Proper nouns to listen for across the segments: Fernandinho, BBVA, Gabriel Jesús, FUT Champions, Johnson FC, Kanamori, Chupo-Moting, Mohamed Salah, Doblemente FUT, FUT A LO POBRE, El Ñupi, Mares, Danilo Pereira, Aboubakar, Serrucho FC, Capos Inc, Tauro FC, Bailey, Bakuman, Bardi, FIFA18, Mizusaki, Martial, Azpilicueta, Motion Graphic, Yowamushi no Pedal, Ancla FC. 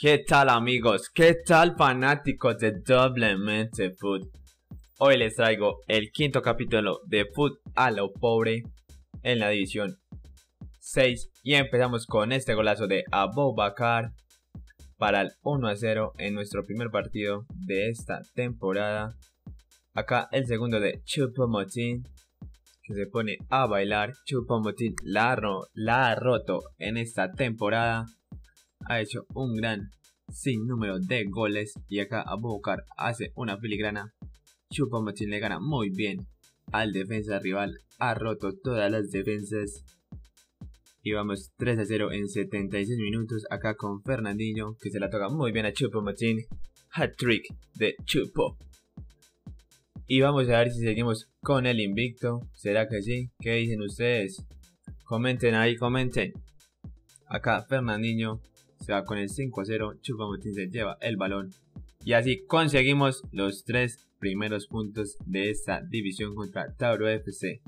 ¿Qué tal amigos? ¿Qué tal fanáticos de Doblemente FUT? Hoy les traigo el quinto capítulo de FUT a lo pobre en la división 6 y empezamos con este golazo de Aboubakar para el 1-0 en nuestro primer partido de esta temporada. Acá el segundo de Chupo-Moting, que se pone a bailar. Chupo-Moting la ha roto en esta temporada. Ha hecho un gran sinnúmero de goles y acá Aboubakar hace una filigrana. Chupo-Moting le gana muy bien al defensa rival, ha roto todas las defensas y vamos 3-0 en 76 minutos. Acá con Fernandinho, que se la toca muy bien a Chupo-Moting, hat-trick de Chupo. Y vamos a ver si seguimos con el invicto. ¿Será que sí? ¿Qué dicen ustedes? Comenten ahí, comenten. Acá Fernandinho se va con el 5-0, Chupo-Moting se lleva el balón. Y así conseguimos los 3 primeros puntos de esta división contra Tauro FC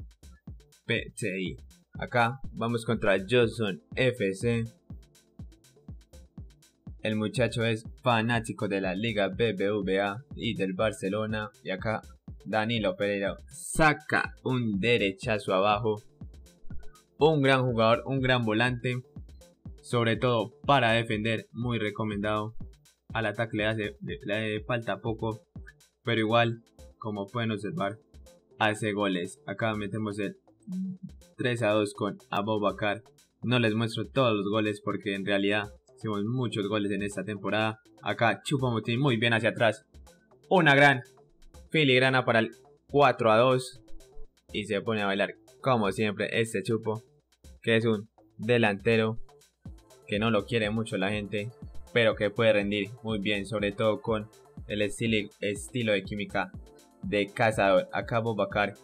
PTI. Acá vamos contra Johnson FC. El muchacho es fanático de la Liga BBVA y del Barcelona. Y acá Danilo Pereira saca un derechazo abajo. Un gran jugador, un gran volante, sobre todo para defender, muy recomendado. Al ataque le falta poco, pero igual, como pueden observar, hace goles. Acá metemos el 3-2 con Aboubakar. No les muestro todos los goles porque en realidad hicimos muchos goles en esta temporada. Acá Chupo-Moting muy bien hacia atrás, una gran filigrana para el 4-2 y se pone a bailar como siempre este Chupo, que es un delantero que no lo quiere mucho la gente, pero que puede rendir muy bien, sobre todo con el estilo de química de cazador. Acá Aboubakar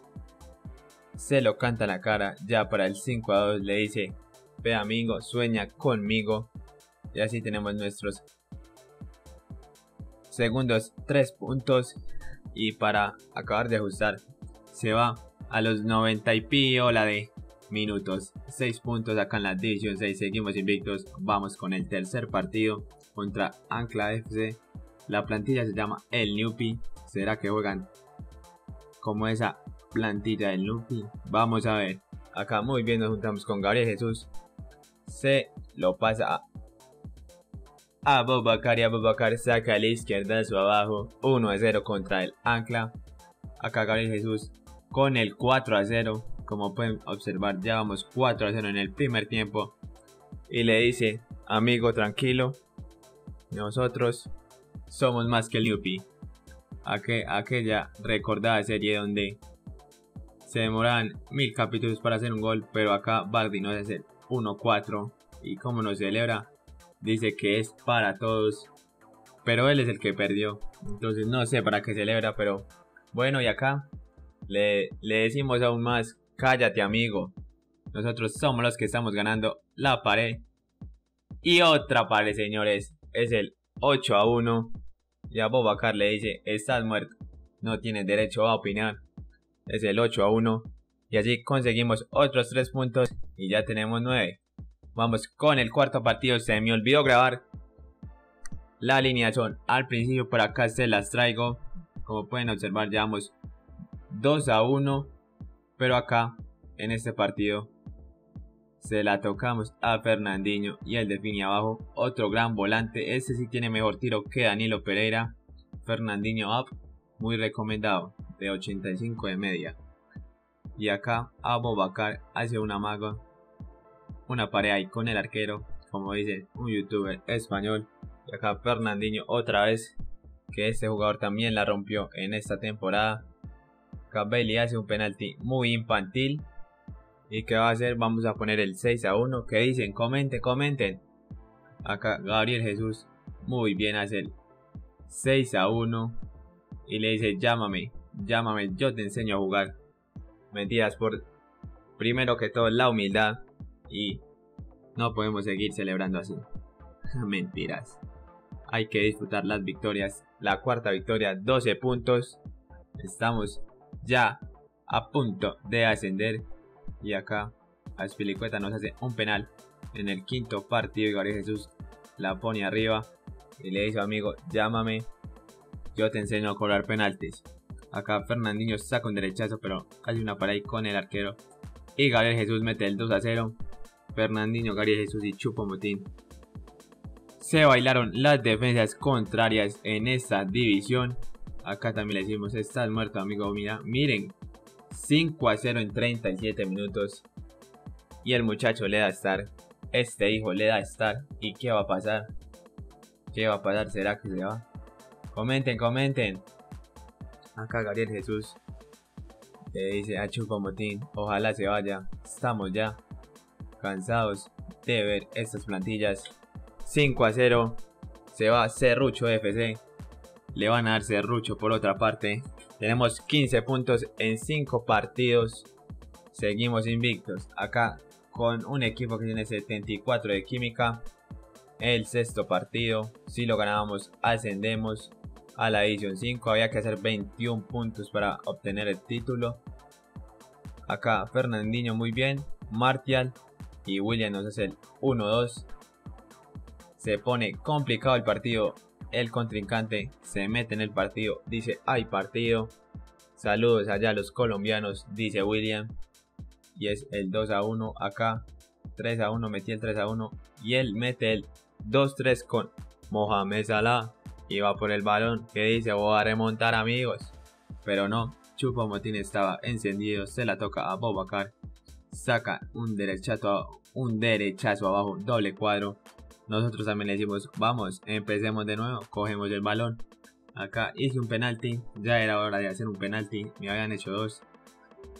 se lo canta en la cara, ya para el 5-2 le dice: ve amigo, sueña conmigo. Y así tenemos nuestros segundos 3 puntos. Y para acabar de ajustar, se va a los 90 y piola de minutos, 6 puntos acá en la división 6, seguimos invictos. Vamos con el tercer partido contra Ancla FC. La plantilla se llama El Ñupi. ¿Será que juegan como esa plantilla del Ñupi? Vamos a ver. Acá muy bien nos juntamos con Gabriel Jesús, se lo pasa a Aboubakar y Aboubakar saca a la izquierda de su abajo. 1-0 contra el Ancla. Acá Gabriel Jesús con el 4-0. Como pueden observar, ya vamos 4-0 en el primer tiempo. Y le dice: amigo, tranquilo, nosotros somos más que el Ñupi. Aquella recordada serie donde se demoraban 1000 capítulos para hacer un gol, pero acá Bardi nos hace 1-4. Y como nos celebra, dice que es para todos, pero él es el que perdió. Entonces no sé para qué celebra, pero bueno. Y acá le decimos aún más: cállate amigo, nosotros somos los que estamos ganando la pared. Y otra pared, señores, es el 8-1. Y Aboubakar le dice: estás muerto, no tienes derecho a opinar. Es el 8-1. Y así conseguimos otros 3 puntos y ya tenemos 9. Vamos con el cuarto partido. Se me olvidó grabar la alineación al principio, por acá se las traigo. Como pueden observar, llevamos 2-1, pero acá en este partido se la tocamos a Fernandinho y él define abajo. Otro gran volante, este sí tiene mejor tiro que Danilo Pereira. Fernandinho up, muy recomendado, de 85 de media. Y acá Aboubakar hace un amago, una pared ahí con el arquero, como dice un youtuber español. Y acá Fernandinho otra vez, que este jugador también la rompió en esta temporada. Acá Bailey hace un penalti muy infantil. ¿Y qué va a hacer? Vamos a poner el 6-1. ¿Qué dicen? Comenten, comenten. Acá Gabriel Jesús muy bien hace el 6-1 y le dice: llámame, llámame, yo te enseño a jugar. Mentiras, por primero que todo la humildad, y no podemos seguir celebrando así. Mentiras, hay que disfrutar las victorias. La cuarta victoria, 12 puntos. Estamos ya a punto de ascender. Y acá Azpilicueta nos hace un penal en el quinto partido y Gabriel Jesús la pone arriba. y le dice, amigo, llámame, yo te enseño a cobrar penaltis. Acá Fernandinho saca un derechazo, pero hay una pared con el arquero. Y Gabriel Jesús mete el 2-0. Fernandinho, Gabriel Jesús y Chupo-Moting se bailaron las defensas contrarias en esta división. Acá también le decimos, estás muerto, amigo. Mira, miren, 5-0 en 37 minutos. Y el muchacho le da estar. Este hijo le da estar. ¿Y qué va a pasar? ¿Qué va a pasar? ¿Será que se va? Comenten, comenten. Acá Gabriel Jesús le dice a Chupo-Moting, ojalá se vaya, estamos ya cansados de ver estas plantillas. 5-0, se va Serrucho FC, le van a dar Serrucho. Por otra parte, tenemos 15 puntos en 5 partidos, seguimos invictos. Acá con un equipo que tiene 74 de química, el sexto partido, si lo ganábamos ascendemos a la edición 5, había que hacer 21 puntos para obtener el título. Acá Fernandinho muy bien, Martial y William nos hace el 1-2. Se pone complicado el partido, el contrincante se mete en el partido, dice hay partido. Saludos allá a los colombianos, dice William. Y es el 2-1, acá 3-1, metí el 3-1 y él mete el 2-3 con Mohamed Salah. Y va por el balón, que dice, voy a remontar amigos. Pero no, Chupo-Moting estaba encendido, se la toca a Aboubakar. Saca un derechazo abajo, doble cuadro. Nosotros también le decimos, vamos, empecemos de nuevo, cogemos el balón. Acá hice un penalti, ya era hora de hacer un penalti, me habían hecho dos.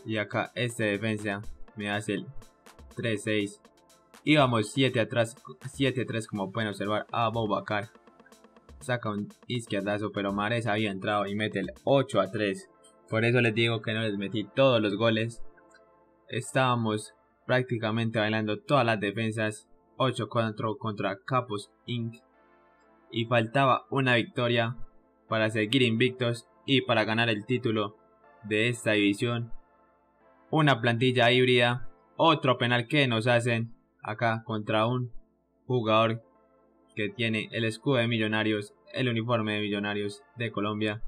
Y acá este defensa me hace el 3-6. Íbamos 7 atrás, 7-3 como pueden observar, a Aboubakar. Saca un izquierdazo, pero Mares había entrado y mete el 8-3. Por eso les digo que no les metí todos los goles. Estábamos prácticamente bailando todas las defensas. 8-4 contra Capos Inc. Y faltaba una victoria para seguir invictos y para ganar el título de esta división. Una plantilla híbrida. Otro penal que nos hacen acá contra un jugador que tiene el escudo de Millonarios, el uniforme de Millonarios de Colombia.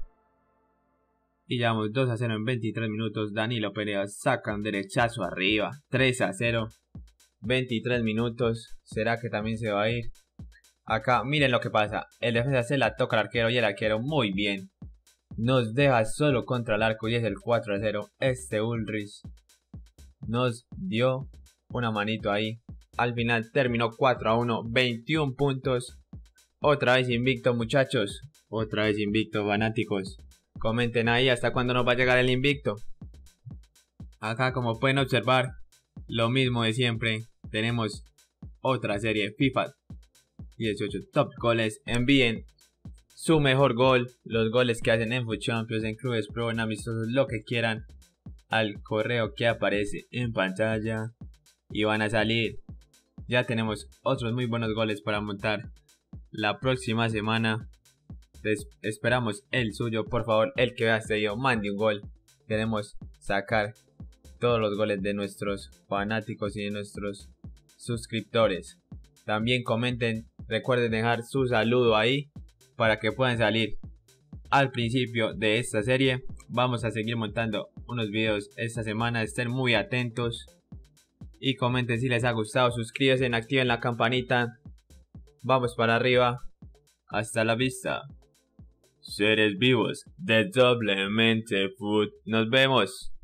Y llevamos 2-0 en 23 minutos. Danilo Pereira saca un derechazo arriba, 3-0, 23 minutos. ¿Será que también se va a ir? Acá miren lo que pasa, el defensa se la toca al arquero y el arquero muy bien nos deja solo contra el arco y es el 4-0. Este Ulrich nos dio una manito ahí. Al final terminó 4-1, 21 puntos. Otra vez invicto, muchachos. Otra vez invicto, fanáticos. Comenten ahí hasta cuándo nos va a llegar el invicto. Acá como pueden observar, lo mismo de siempre. Tenemos otra serie FIFA 18 Top Goles. Envíen su mejor gol, los goles que hacen en FUT Champions, en Clubes Pro, en Amistosos, lo que quieran, al correo que aparece en pantalla y van a salir. Ya tenemos otros muy buenos goles para montar la próxima semana. Esperamos el suyo. Por favor, el que vea este video, mande un gol. Queremos sacar todos los goles de nuestros fanáticos y de nuestros suscriptores. También comenten. Recuerden dejar su saludo ahí para que puedan salir al principio de esta serie. Vamos a seguir montando unos videos esta semana. Estén muy atentos. Y comenten si les ha gustado, suscríbanse, activen la campanita. Vamos para arriba. Hasta la vista. Seres vivos de Doblemente FUT. Nos vemos.